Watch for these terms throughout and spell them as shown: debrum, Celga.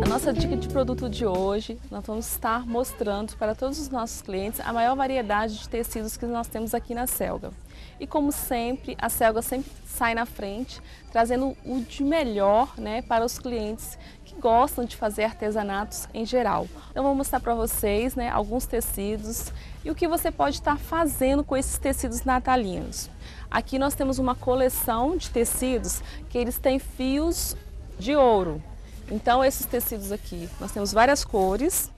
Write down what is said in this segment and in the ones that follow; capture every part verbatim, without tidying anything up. A nossa dica de produto de hoje, nós vamos estar mostrando para todos os nossos clientes a maior variedade de tecidos que nós temos aqui na Celga. E como sempre, a Celga sempre sai na frente, trazendo o de melhor, né, para os clientes que gostam de fazer artesanatos em geral. Então vou mostrar para vocês, né, alguns tecidos e o que você pode estar fazendo com esses tecidos natalinos. Aqui nós temos uma coleção de tecidos que eles têm fios de ouro. Então esses tecidos aqui, nós temos várias cores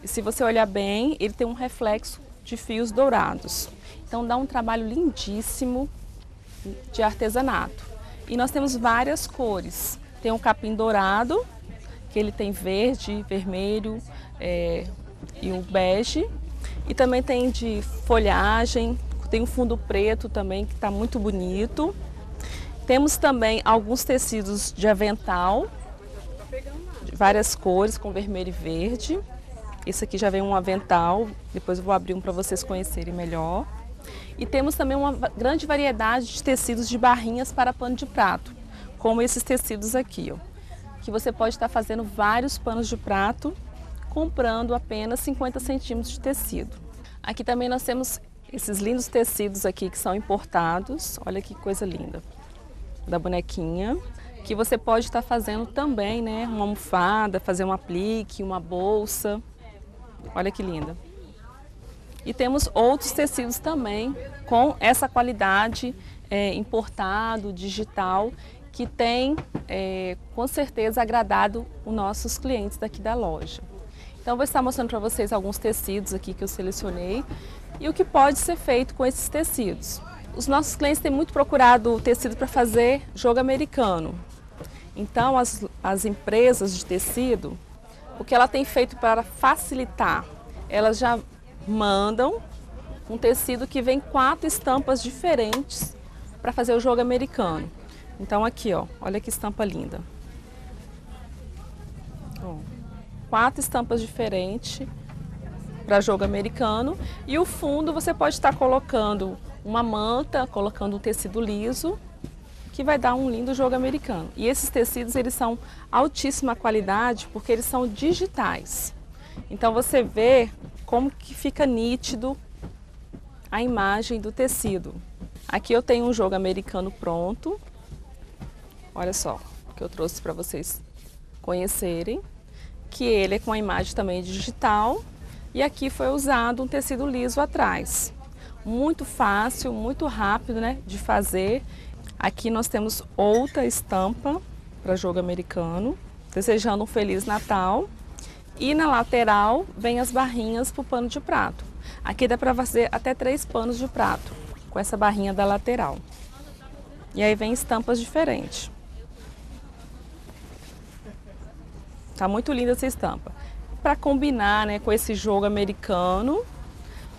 e se você olhar bem, ele tem um reflexo de fios dourados. Então dá um trabalho lindíssimo de artesanato. E nós temos várias cores. Tem um capim dourado, que ele tem verde, vermelho é, e um bege. E também tem de folhagem, tem um fundo preto também que está muito bonito. Temos também alguns tecidos de avental, de várias cores, com vermelho e verde. Esse aqui já vem um avental, depois eu vou abrir um para vocês conhecerem melhor. E temos também uma grande variedade de tecidos de barrinhas para pano de prato, como esses tecidos aqui, ó, que você pode estar fazendo vários panos de prato, comprando apenas cinquenta centímetros de tecido. Aqui também nós temos esses lindos tecidos aqui que são importados, olha que coisa linda, da bonequinha, que você pode estar fazendo também, né, uma almofada, fazer um aplique, uma bolsa, olha que linda. E temos outros tecidos também com essa qualidade é, importado, digital, que tem é, com certeza agradado os nossos clientes daqui da loja. Então vou estar mostrando para vocês alguns tecidos aqui que eu selecionei e o que pode ser feito com esses tecidos. Os nossos clientes têm muito procurado tecido para fazer jogo americano. Então as, as empresas de tecido, o que ela tem feito para facilitar, elas já mandam um tecido que vem quatro estampas diferentes para fazer o jogo americano. Então aqui, ó, olha que estampa linda. Ó, quatro estampas diferentes para jogo americano. E o fundo você pode estar colocando uma manta, colocando um tecido liso, que vai dar um lindo jogo americano. E esses tecidos, eles são altíssima qualidade porque eles são digitais. Então você vê como que fica nítido a imagem do tecido. Aqui eu tenho um jogo americano pronto. Olha só, que eu trouxe para vocês conhecerem. Que ele é com a imagem também digital. E aqui foi usado um tecido liso atrás. Muito fácil, muito rápido, né, de fazer. Aqui nós temos outra estampa para jogo americano. Desejando um Feliz Natal. E na lateral vem as barrinhas para o pano de prato. Aqui dá para fazer até três panos de prato, com essa barrinha da lateral. E aí vem estampas diferentes. Tá muito linda essa estampa. Para combinar, né, com esse jogo americano,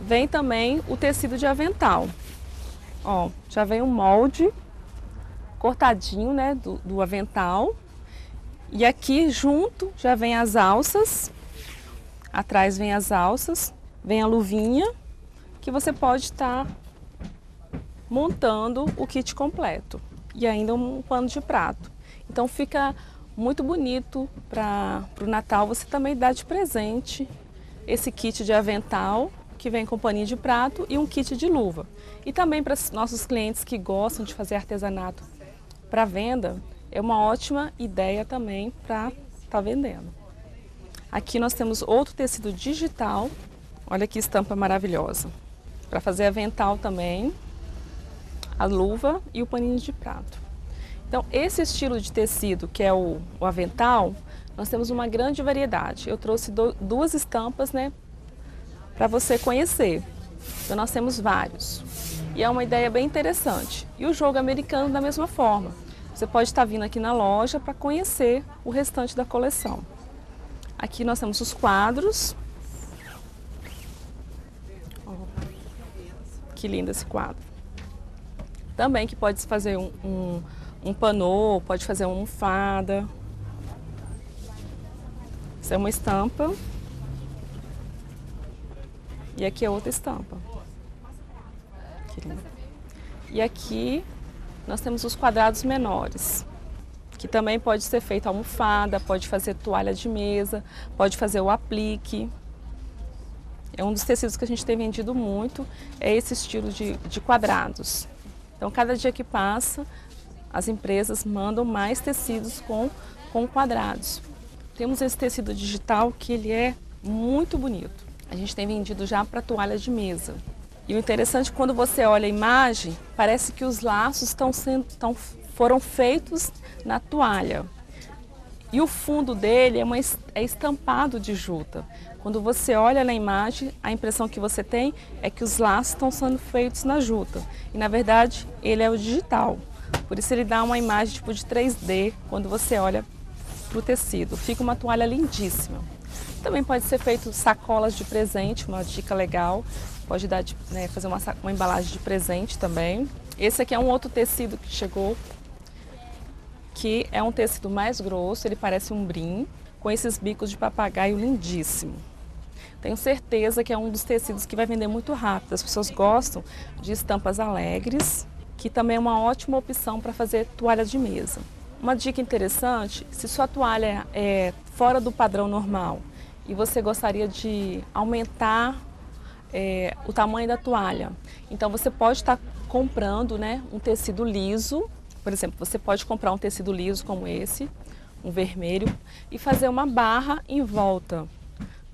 vem também o tecido de avental. Ó, já vem um molde cortadinho, né, do, do avental. E aqui junto já vem as alças, atrás vem as alças, vem a luvinha, que você pode estar montando o kit completo. E ainda um pano de prato. Então fica muito bonito para o Natal, você também dá de presente esse kit de avental, que vem com paninho de prato e um kit de luva. E também para nossos clientes que gostam de fazer artesanato para venda, é uma ótima ideia também para estar vendendo. Aqui nós temos outro tecido digital. Olha que estampa maravilhosa. Para fazer avental também, a luva e o paninho de prato. Então, esse estilo de tecido, que é o, o avental, nós temos uma grande variedade. Eu trouxe do, duas estampas, né, para você conhecer. Então, nós temos vários. E é uma ideia bem interessante. E o jogo americano da mesma forma. Você pode estar vindo aqui na loja para conhecer o restante da coleção. Aqui nós temos os quadros. Oh, que lindo esse quadro. Também que pode fazer um, um, um panô, pode fazer uma almofada. Isso é uma estampa. E aqui é outra estampa. Que lindo. E aqui nós temos os quadrados menores, que que também pode ser feita almofada, pode fazer toalha de mesa, pode fazer o aplique. É um dos tecidos que a gente tem vendido muito, é esse estilo de, de quadrados. Então, cada dia que passa, as empresas mandam mais tecidos com, com quadrados. Temos esse tecido digital que ele é muito bonito. A gente tem vendido já para toalha de mesa. E o interessante, quando você olha a imagem, parece que os laços estão sendo, estão, foram feitos na toalha. E o fundo dele é, uma, é estampado de juta. Quando você olha na imagem, a impressão que você tem é que os laços estão sendo feitos na juta. E, na verdade, ele é o digital. Por isso ele dá uma imagem tipo de três D quando você olha para o tecido. Fica uma toalha lindíssima. Também pode ser feito sacolas de presente, uma dica legal. Pode dar, né, fazer uma, uma embalagem de presente também. Esse aqui é um outro tecido que chegou, que é um tecido mais grosso, ele parece um brim, com esses bicos de papagaio lindíssimo. Tenho certeza que é um dos tecidos que vai vender muito rápido. As pessoas gostam de estampas alegres, que também é uma ótima opção para fazer toalha de mesa. Uma dica interessante, se sua toalha é fora do padrão normal e você gostaria de aumentar É, o tamanho da toalha. Então você pode estar comprando, né, um tecido liso, por exemplo, você pode comprar um tecido liso como esse, um vermelho, e fazer uma barra em volta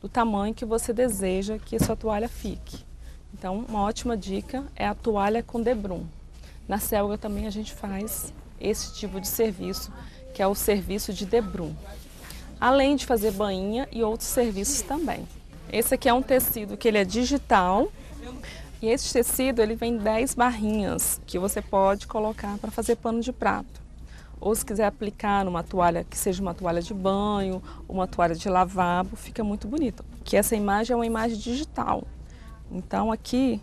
do tamanho que você deseja que a sua toalha fique. Então uma ótima dica é a toalha com debrum. Na Celga também a gente faz esse tipo de serviço, que é o serviço de debrum. Além de fazer bainha e outros serviços também. Esse aqui é um tecido que ele é digital e esse tecido ele vem dez barrinhas que você pode colocar para fazer pano de prato. Ou se quiser aplicar numa toalha que seja uma toalha de banho, uma toalha de lavabo, fica muito bonito. Que essa imagem é uma imagem digital. Então aqui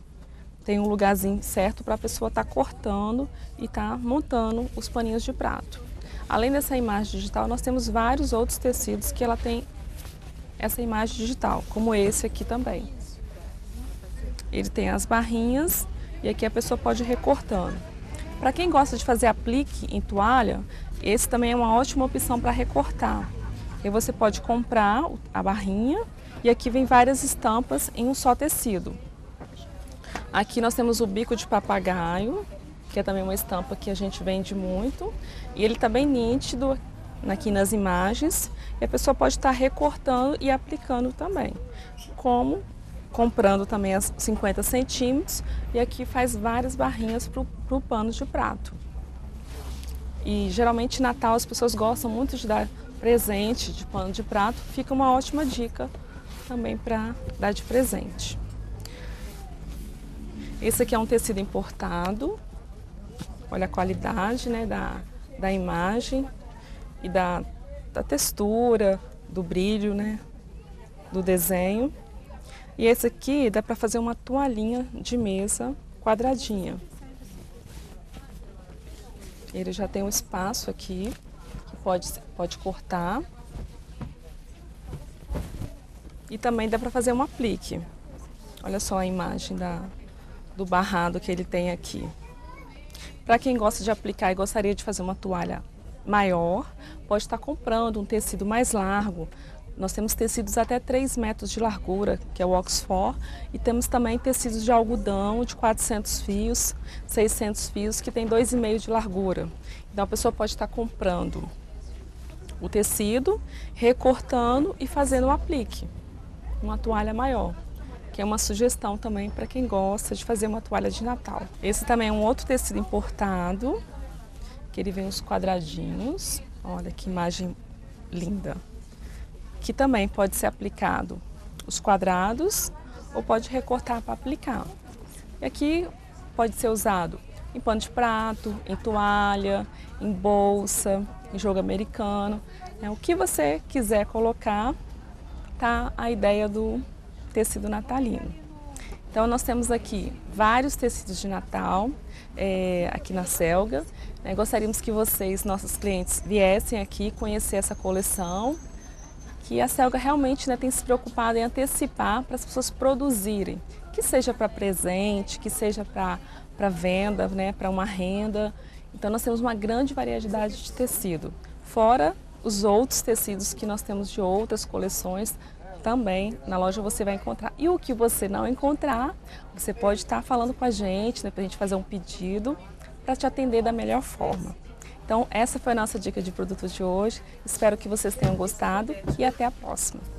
tem um lugarzinho certo para a pessoa estar tá cortando e estar tá montando os paninhos de prato. Além dessa imagem digital, nós temos vários outros tecidos que ela tem essa imagem digital, como esse aqui também. Ele tem as barrinhas e aqui a pessoa pode ir recortando. Para quem gosta de fazer aplique em toalha, esse também é uma ótima opção para recortar. E você pode comprar a barrinha e aqui vem várias estampas em um só tecido. Aqui nós temos o bico de papagaio, que é também uma estampa que a gente vende muito. E ele tá bem nítido aqui nas imagens, e a pessoa pode estar recortando e aplicando também, como comprando também as cinquenta centímetros, e aqui faz várias barrinhas para o pano de prato. E geralmente em Natal as pessoas gostam muito de dar presente de pano de prato, fica uma ótima dica também para dar de presente. Esse aqui é um tecido importado, olha a qualidade, né, da, da imagem e da, da textura, do brilho, né, do desenho. E esse aqui dá para fazer uma toalhinha de mesa quadradinha. Ele já tem um espaço aqui que pode, pode cortar. E também dá para fazer um aplique. Olha só a imagem da, do barrado que ele tem aqui. Para quem gosta de aplicar e gostaria de fazer uma toalha maior, pode estar comprando um tecido mais largo. Nós temos tecidos até três metros de largura, que é o Oxford, e temos também tecidos de algodão de quatrocentos fios, seiscentos fios, que tem dois vírgula cinco de largura. Então a pessoa pode estar comprando o tecido, recortando e fazendo um aplique, uma toalha maior, que é uma sugestão também para quem gosta de fazer uma toalha de Natal. Esse também é um outro tecido importado, que ele vem uns quadradinhos. Olha que imagem linda, que também pode ser aplicado os quadrados ou pode recortar para aplicar. E aqui pode ser usado em pano de prato, em toalha, em bolsa, em jogo americano, né? O que você quiser colocar, tá a ideia do tecido natalino. Então nós temos aqui vários tecidos de Natal, é, aqui na Celga. É, gostaríamos que vocês, nossos clientes, viessem aqui conhecer essa coleção, que a Celga realmente, né, tem se preocupado em antecipar para as pessoas produzirem, que seja para presente, que seja para venda, né, para uma renda. Então nós temos uma grande variedade de tecido. fora os outros tecidos que nós temos de outras coleções, também na loja você vai encontrar. E o que você não encontrar, você pode estar falando com a gente, né, para a gente fazer um pedido, para te atender da melhor forma. Então, essa foi a nossa dica de produto de hoje. Espero que vocês tenham gostado e até a próxima.